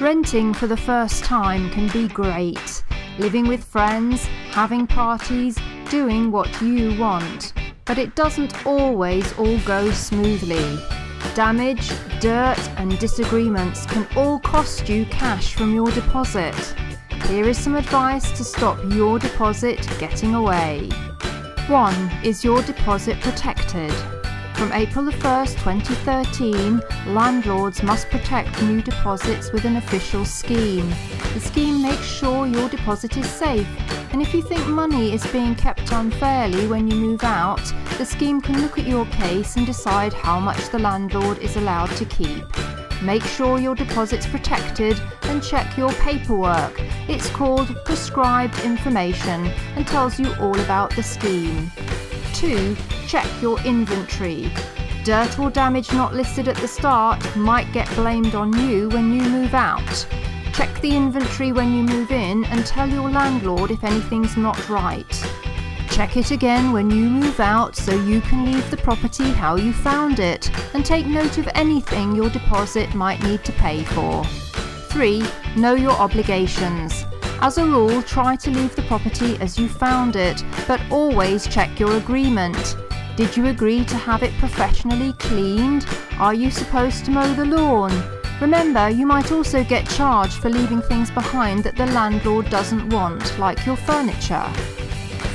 Renting for the first time can be great. Living with friends, having parties, doing what you want. But it doesn't always all go smoothly. Damage, dirt and disagreements can all cost you cash from your deposit. Here is some advice to stop your deposit getting away. 1. Is your deposit protected? From April 1st, 2013, landlords must protect new deposits with an official scheme. The scheme makes sure your deposit is safe, and if you think money is being kept unfairly when you move out, the scheme can look at your case and decide how much the landlord is allowed to keep. Make sure your deposit's protected and check your paperwork. It's called prescribed information and tells you all about the scheme. 2. Check your inventory. Dirt or damage not listed at the start might get blamed on you when you move out. Check the inventory when you move in and tell your landlord if anything's not right. Check it again when you move out so you can leave the property how you found it, and take note of anything your deposit might need to pay for. 3. Know your obligations. As a rule, try to leave the property as you found it, but always check your agreement. Did you agree to have it professionally cleaned? Are you supposed to mow the lawn? Remember, you might also get charged for leaving things behind that the landlord doesn't want, like your furniture.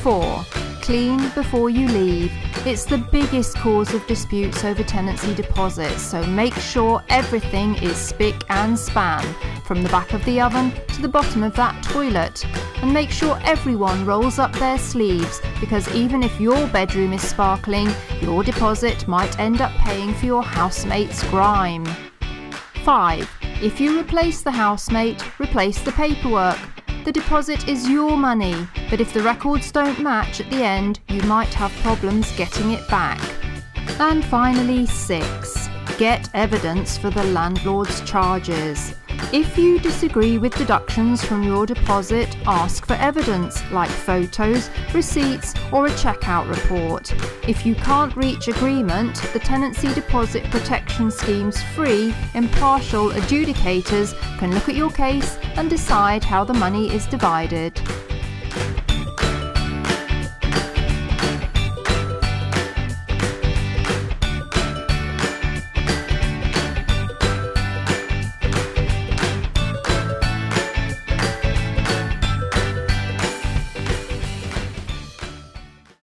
4. Clean before you leave. It's the biggest cause of disputes over tenancy deposits, so make sure everything is spick and span, from the back of the oven to the bottom of that toilet. And make sure everyone rolls up their sleeves, because even if your bedroom is sparkling, your deposit might end up paying for your housemate's grime. 5. If you replace the housemate, replace the paperwork. The deposit is your money, but if the records don't match at the end, you might have problems getting it back. And finally, 6. Get evidence for the landlord's charges. If you disagree with deductions from your deposit, ask for evidence, like photos, receipts, or a checkout report. If you can't reach agreement, the Tenancy Deposit Protection Scheme's free, impartial adjudicators can look at your case and decide how the money is divided.